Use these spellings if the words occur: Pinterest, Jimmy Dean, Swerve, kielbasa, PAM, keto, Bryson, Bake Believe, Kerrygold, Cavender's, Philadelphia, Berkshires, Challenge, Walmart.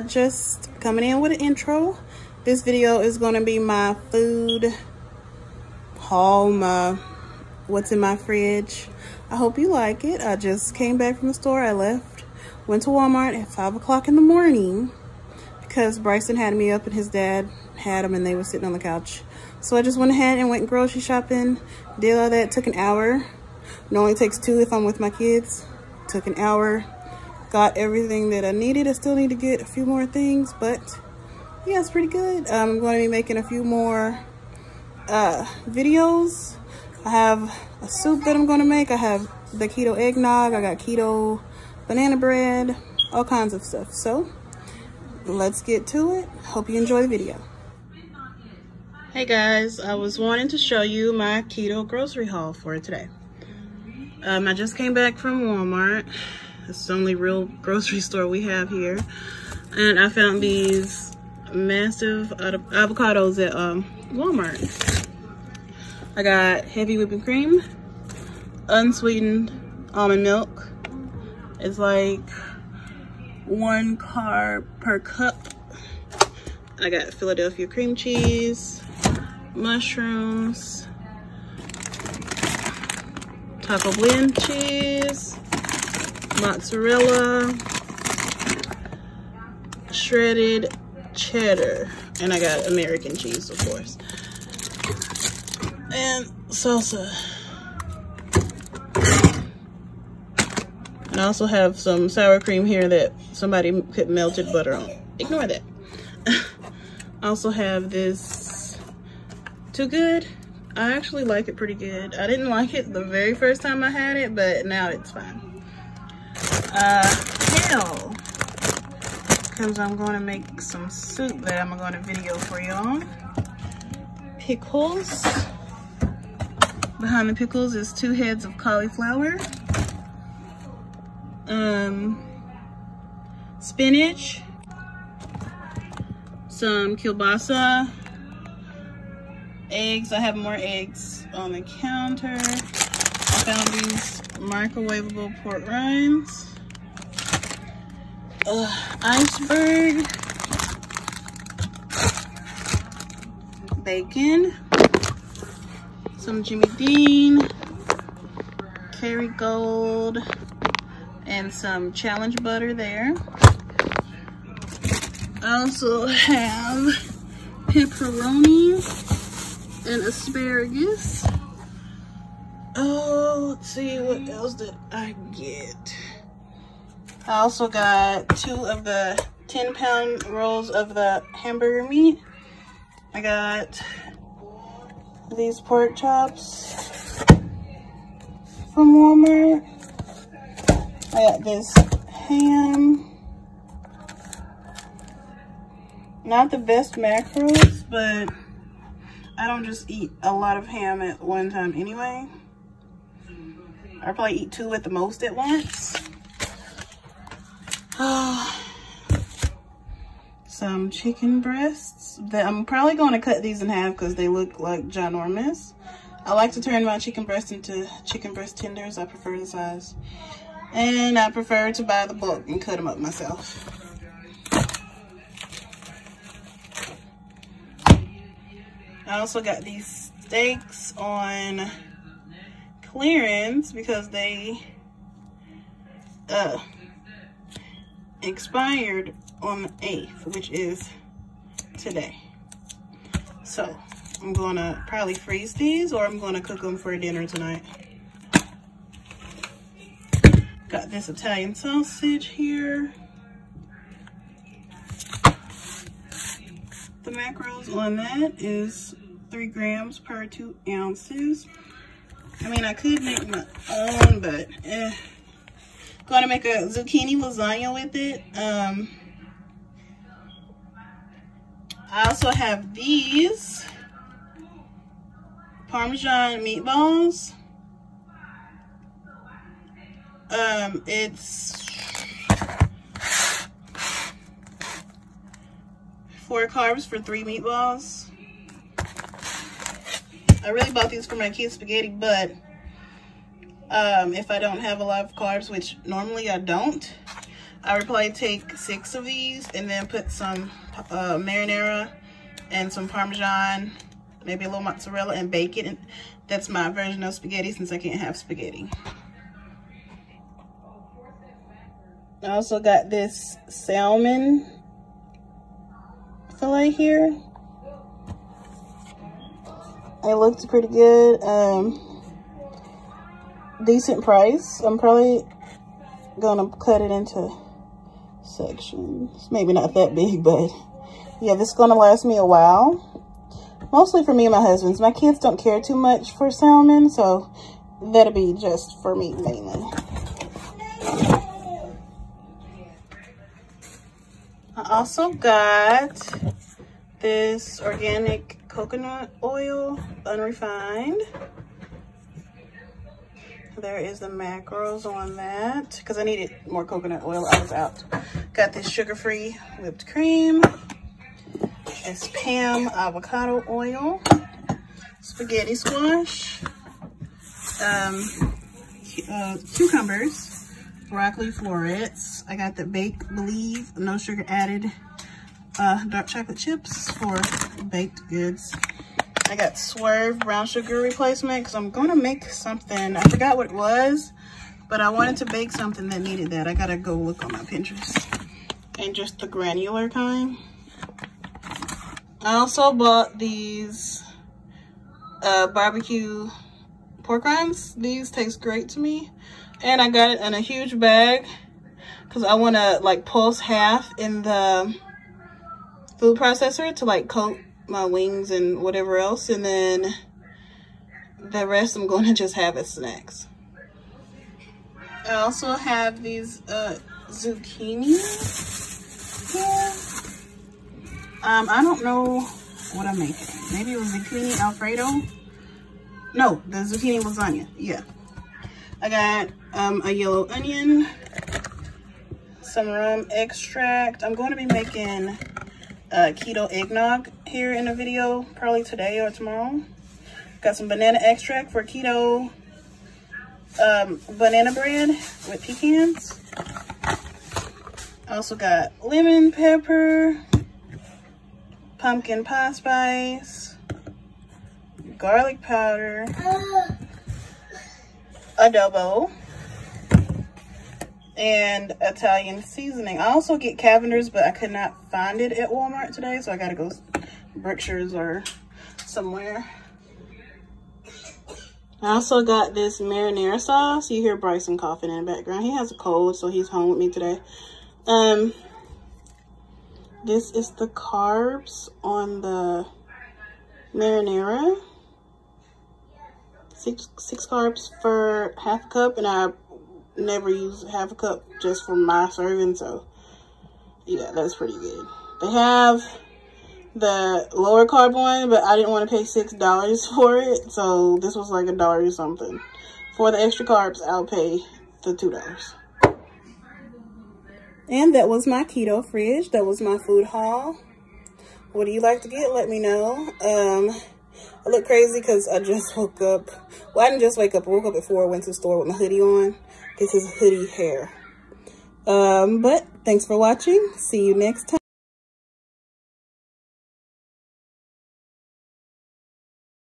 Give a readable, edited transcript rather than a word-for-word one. just coming in with an intro. This video is going to be my food haul, my what's in my fridge. I hope you like it. I just came back from the store. I left, went to Walmart at 5 o'clock in the morning because Bryson had me up and his dad had him and they were sitting on the couch. So I just went ahead and went grocery shopping, did all that, took an hour. Normally takes 2 if I'm with my kids. Took an hour, got everything that I needed. I still need to get a few more things, but yeah, it's pretty good. I'm going to be making a few more videos. I have a soup that I'm going to make. I have the keto eggnog. I got keto banana bread, all kinds of stuff. So let's get to it. Hope you enjoy the video. Hey guys, I was wanting to show you my keto grocery haul for today. I just came back from Walmart. It's the only real grocery store we have here. And I found these massive avocados at Walmart. I got heavy whipping cream, unsweetened almond milk. It's like 1 carb per cup. I got Philadelphia cream cheese, mushrooms, taco blend cheese, mozzarella, shredded cheddar, and I got American cheese, of course, and salsa. And I also have some sour cream here that somebody put melted butter on. Ignore that. I also have this Too Good. I actually like it pretty good. I didn't like it the very first time I had it, but now it's fine. Kale. Because I'm going to make some soup that I'm going to video for y'all. Pickles. Behind the pickles is 2 heads of cauliflower. Spinach. Some kielbasa. Eggs. I have more eggs on the counter. I found these microwavable pork rinds. Iceberg. Bacon. Some Jimmy Dean. Kerrygold. And some Challenge butter there. I also have pepperoni and asparagus. Oh, let's see, what else did I get? I also got 2 of the 10-pound rolls of the hamburger meat. I got these pork chops from Walmart. I got this ham. Not the best macros, but I don't just eat a lot of ham at one time anyway. I probably eat 2 at the most at once. Some chicken breasts. I'm probably going to cut these in half because they look like ginormous. I like to turn my chicken breasts into chicken breast tenders. I prefer the size. And I prefer to buy the bulk and cut them up myself. I also got these steaks on clearance because they expired on the 8th, which is today. So I'm going to probably freeze these or I'm going to cook them for dinner tonight. Got this Italian sausage here. The macros on that is 3 grams per 2 ounces. I mean, I could make my own, but gonna make a zucchini lasagna with it. I also have these Parmesan meatballs. It's 4 carbs for 3 meatballs. I really bought these for my kids' spaghetti, but if I don't have a lot of carbs, which normally I don't, I would probably take 6 of these and then put some marinara and some Parmesan, maybe a little mozzarella, and bake it. And that's my version of spaghetti since I can't have spaghetti. I also got this salmon fillet here. It looked pretty good. Decent price. I'm probably gonna cut it into sections. Maybe not that big, but yeah, this is gonna last me a while. Mostly for me and my husband's. My kids don't care too much for salmon, so that'll be just for me mainly. I also got this organic coconut oil, unrefined. There is the macros on that because I needed more coconut oil. I was out. Got this sugar-free whipped cream. This PAM avocado oil, spaghetti squash, cucumbers, broccoli florets. I got the Bake Believe, no sugar added, dark chocolate chips for baked goods. I got Swerve brown sugar replacement because I'm going to make something. I forgot what it was, but I wanted to bake something that needed that. I got to go look on my Pinterest. And just the granular kind. I also bought these barbecue pork rinds. These taste great to me. And I got it in a huge bag because I want to like pulse half in the food processor to like coat my wings and whatever else. And then the rest I'm going to just have as snacks. I also have these zucchini. Yeah. I don't know what I'm making. Maybe it was zucchini Alfredo. No, the zucchini lasagna. Yeah. I got a yellow onion, some rum extract. I'm going to be making keto eggnog here in a video, probably today or tomorrow. Got some banana extract for keto banana bread with pecans. Also got lemon pepper, pumpkin pie spice, garlic powder, adobo, and Italian seasoning. I also get Cavender's, but I could not find it at Walmart today, so I gotta go Berkshires or somewhere. I also got this marinara sauce. You hear Bryson coughing in the background. He has a cold, so he's home with me today. This is the carbs on the marinara. Six carbs for half a cup, and I never use half a cup just for my serving, so yeah, that's pretty good. They have the lower carb one, but I didn't want to pay $6 for it, so this was like $1 or something. For the extra carbs, I'll pay the $2. And that was my keto fridge. That was my food haul. What do you like to get? Let me know. I look crazy because I just woke up. Well, I didn't just wake up. I woke up at 4. I went to the store with my hoodie on. This is hoodie hair. But thanks for watching. See you next time.